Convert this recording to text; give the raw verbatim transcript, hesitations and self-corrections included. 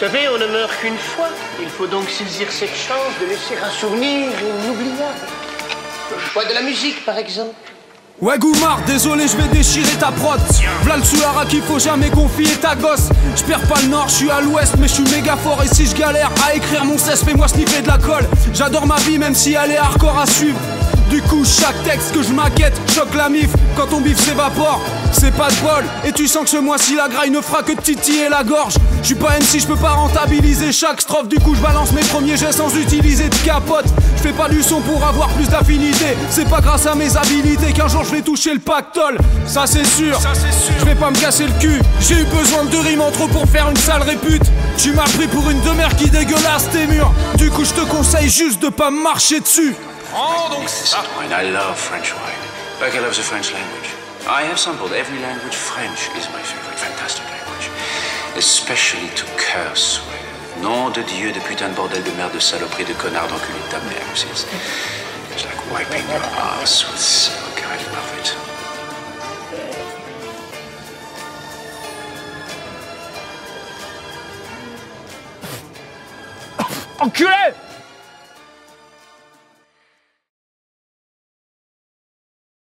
savez, on ne meurt qu'une fois. Il faut donc saisir cette chance de laisser un souvenir inoubliable. Le choix de la musique, par exemple. Ouais GooMar, désolé je vais déchirer ta prod. Vlad Soulara qu'il faut jamais confier ta gosse. Je perds pas le nord, je suis à l'ouest mais je suis méga fort. Et si je galère à écrire mon cesse, fais-moi sniffer de la colle. J'adore ma vie même si elle est hardcore à suivre. Du coup chaque texte que je maquette choque la mif. Quand ton bif s'évapore, c'est pas de bol. Et tu sens que ce mois-ci la graille ne fera que titiller la gorge. Je suis pas M C, je peux pas rentabiliser chaque strophe. Du coup je balance mes premiers gestes sans utiliser de capote. Je fais pas du son pour avoir plus d'affinité. C'est pas grâce à mes habilités qu'un jour je vais toucher le pactole. Ça c'est sûr, sûr. Je vais pas me casser le cul. J'ai eu besoin de deux rimes en trop pour faire une sale répute. Tu m'as pris pour une demeure qui dégueulasse tes murs. Du coup je te conseille juste de pas marcher dessus. Oh, donc ça. I love French wine. Like I love the French language. I have sampled every language. French is my favorite, fantastic language. Especially to curse with. Nom de Dieu, de putain de bordel de merde, de saloperie, de connard, d'enculé de ta mère. It's, it's like wiping your ass with silk. I love it. Enculé!